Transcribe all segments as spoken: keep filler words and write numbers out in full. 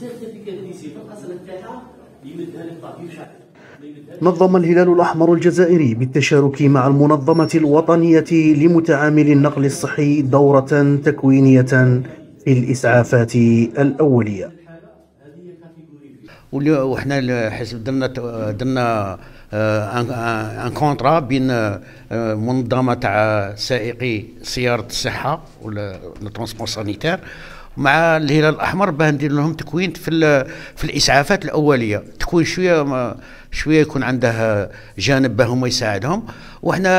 بزاف تاع الكنيسه الأصل تاعها يمدها للطبيب شعبي. نظم الهلال الأحمر الجزائري بالتشارك مع المنظمة الوطنية لمتعاملي النقل الصحي دورة تكوينية في الإسعافات الأولية. وحنا حسب درنا درنا ان كونترا بين منظمه تاع سائقي سياره الصحه ولا ترونسبور سانيتير مع الهلال الاحمر باه ندير لهم تكوين في في الاسعافات الاوليه، تكوين شويه شويه يكون عندها جانب باه هما يساعدهم، وحنا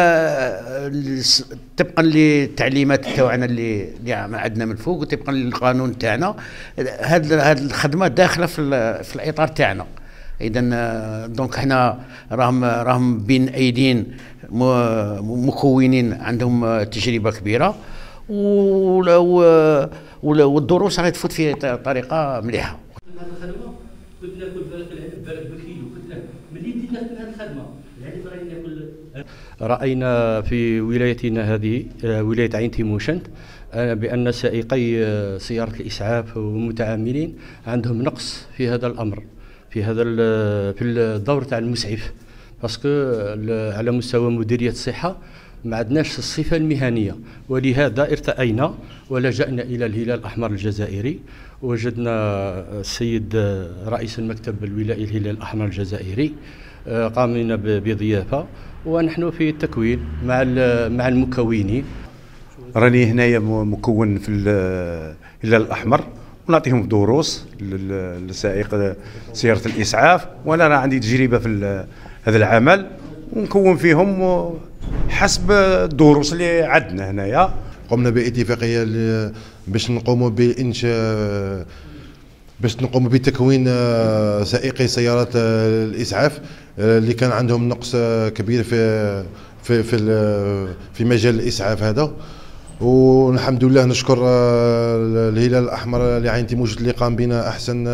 طبقا للتعليمات تاعنا اللي اللي عندنا من فوق وطبقا للقانون تاعنا هاد هاد الخدمه داخله في في الاطار تاعنا. اذا دونك حنا راهم راهم بين ايدين مكونين عندهم تجربه كبيره ولو ولو الدروس راهي تفوت في طريقه مليحه. هذه الخدمه كنت ناكل بالك بكيلو كنت ناكل ملي بديت ناكل هذه الخدمه العليب راهي ناكل. راينا في ولايتنا هذه ولايه عين تموشنت بان سائقي سياره الاسعاف والمتعاملين عندهم نقص في هذا الامر، في هذا في الدور تاع المسعف، باسكو على مستوى مديريه الصحه ما عندناش الصفه المهنيه، ولهذا ارتأينا ولجأنا الى الهلال الاحمر الجزائري. وجدنا السيد رئيس المكتب الولائي الهلال الاحمر الجزائري قامنا بضيافه، ونحن في التكوين مع مع المكونين. راني هنايا مكون في الهلال الاحمر ونعطيهم دروس للسائق سياره الاسعاف، وانا راه عندي تجربه في هذا العمل ونكون فيهم حسب الدروس اللي عندنا هنايا. قمنا باتفاقيه باش نقوموا بانشاء باش نقوموا بتكوين سائقي سيارات الاسعاف اللي كان عندهم نقص كبير في في في, في مجال الاسعاف هذا. والحمد لله نشكر الهلال الاحمر لعين تموشنت اللي قام بنا احسن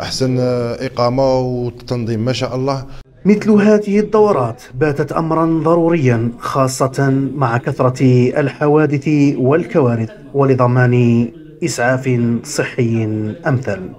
احسن اقامه وتنظيم ما شاء الله. مثل هذه الدورات باتت امرا ضروريا خاصه مع كثره الحوادث والكوارث ولضمان اسعاف صحي امثل.